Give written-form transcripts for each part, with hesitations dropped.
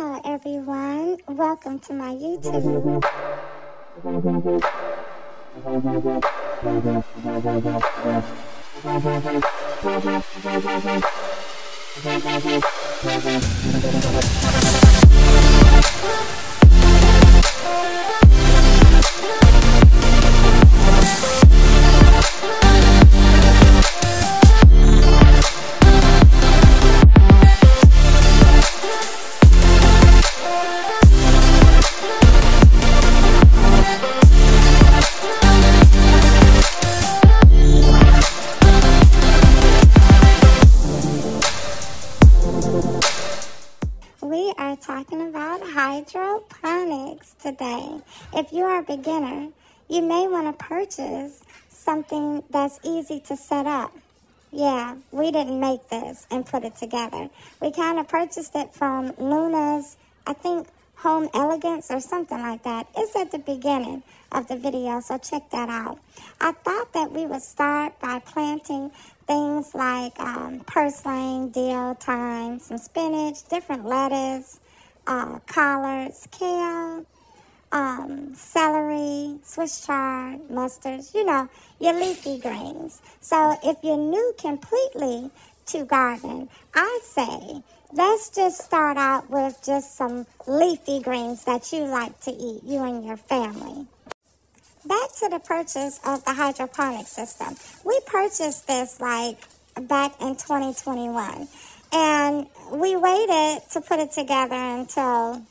Hello everyone, welcome to my YouTube. We are talking about hydroponics today. If you are a beginner, you may want to purchase something that's easy to set up. Yeah, we didn't make this and put it together. We kind of purchased it from Luna's, I think, Home Elegance or something like that. It's at the beginning of the video, so check that out. I thought that we would start by planting things like purslane, dill, thyme, some spinach, different lettuce, collards, kale, celery, Swiss chard, mustards, you know, your leafy greens. So if you're new completely to gardening, I say let's just start out with just some leafy greens that you like to eat, you and your family. Back to the purchase of the hydroponic system. We purchased this like back in 2021, and we waited to put it together until,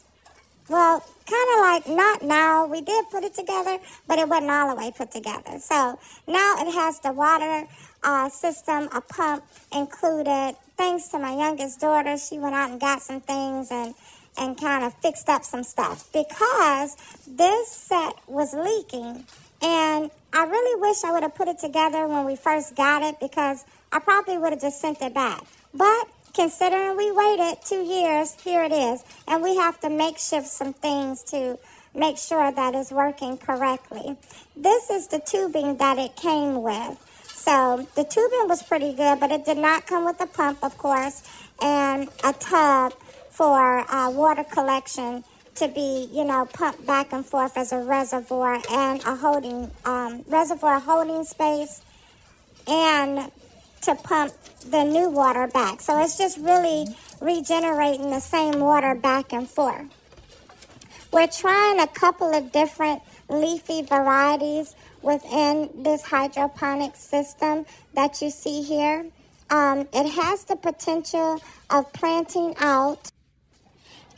well, kind of like not now. We did put it together, but it wasn't all the way put together. So now it has the water system, a pump included. Thanks to my youngest daughter, she went out and got some things and kind of fixed up some stuff because this set was leaking. And I really wish I would have put it together when we first got it, because I probably would have just sent it back. But considering we waited 2 years, here it is. And we have to makeshift some things to make sure that it's working correctly. This is the tubing that it came with. So the tubing was pretty good, but it did not come with a pump, of course, and a tub for water collection to be, you know, pumped back and forth as a reservoir and a holding, reservoir holding space, and to pump the new water back. So it's just really regenerating the same water back and forth. We're trying a couple of different leafy varieties within this hydroponic system that you see here. It has the potential of planting out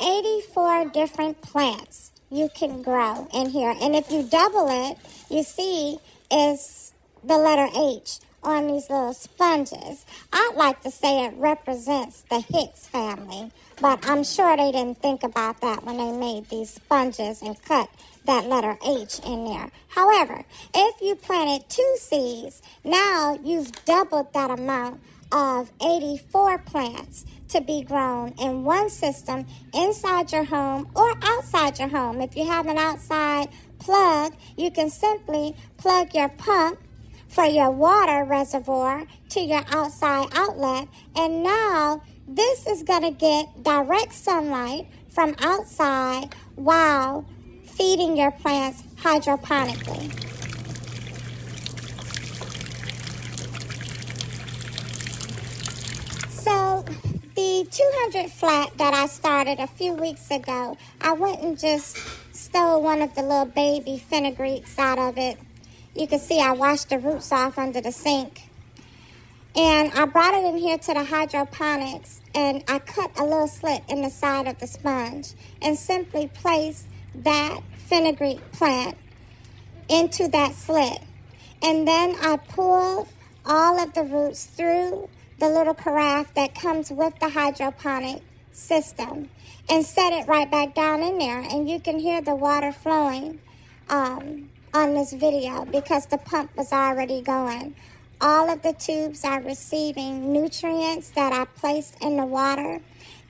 84 different plants you can grow in here. And if you double it, you see is the letter H on these little sponges. I'd like to say it represents the Hicks family, but I'm sure they didn't think about that when they made these sponges and cut that letter H in there. However, if you planted 2 seeds, now you've doubled that amount of 84 plants to be grown in one system inside your home or outside your home. If you have an outside plug, you can simply plug your pump for your water reservoir to your outside outlet, and now this is going to get direct sunlight from outside while feeding your plants hydroponically. So the 200 flat that I started a few weeks ago, I went and just stole one of the little baby fenugreeks out of it. You can see I washed the roots off under the sink. And I brought it in here to the hydroponics, and I cut a little slit in the side of the sponge and simply placed that fenugreek plant into that slit. And then I pulled all of the roots through the little carafe that comes with the hydroponic system and set it right back down in there. And you can hear the water flowing on this video because the pump was already going. All of the tubes are receiving nutrients that I placed in the water.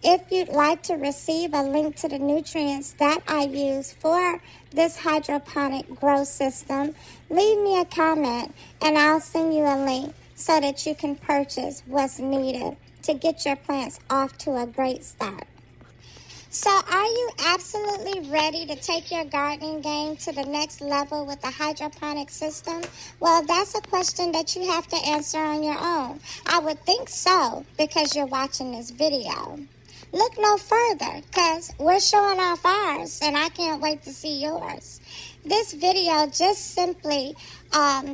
If you'd like to receive a link to the nutrients that I use for this hydroponic growth system, leave me a comment and I'll send you a link so that you can purchase what's needed to get your plants off to a great start. So are you absolutely ready to take your gardening game to the next level with the hydroponic system? Well, that's a question that you have to answer on your own. I would think so, because you're watching this video. Look no further, because we're showing off ours, and I can't wait to see yours. This video just simply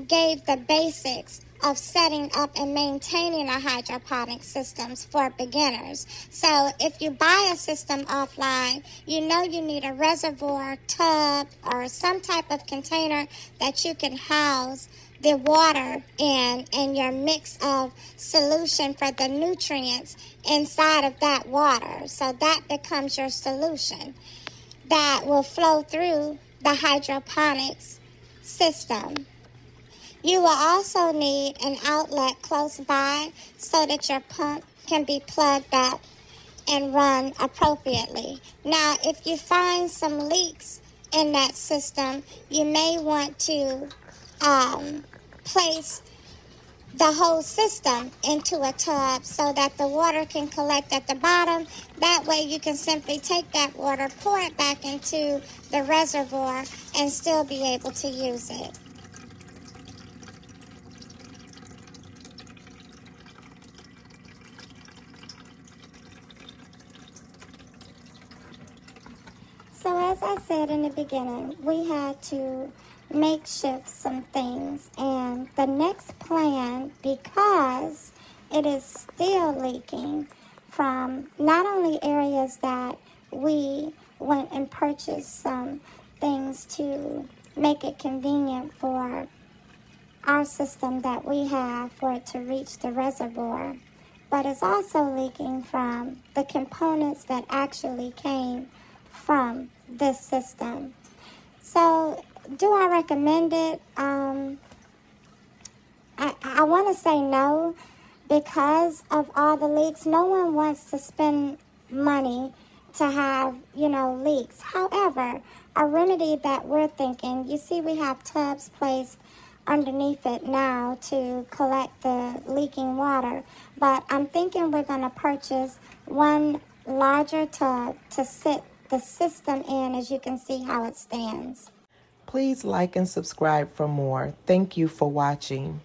gave the basics of setting up and maintaining a hydroponic systems for beginners. So if you buy a system offline, you know you need a reservoir, tub, or some type of container that you can house the water in and your mix of solution for the nutrients inside of that water. So that becomes your solution that will flow through the hydroponics system. You will also need an outlet close by so that your pump can be plugged up and run appropriately. Now, if you find some leaks in that system, you may want to place the whole system into a tub so that the water can collect at the bottom. That way you can simply take that water, pour it back into the reservoir, and still be able to use it. So as I said in the beginning, we had to make shift some things, and the next plan, because it is still leaking from not only areas that we went and purchased some things to make it convenient for our system that we have for it to reach the reservoir, but it's also leaking from the components that actually came from this system. So do I recommend it? I want to say no, because of all the leaks. No one wants to spend money to have, you know, leaks. However, a remedy that we're thinking, you see we have tubs placed underneath it now to collect the leaking water, but I'm thinking we're going to purchase one larger tub to sit the system in, as you can see how it stands. Please like and subscribe for more. Thank you for watching.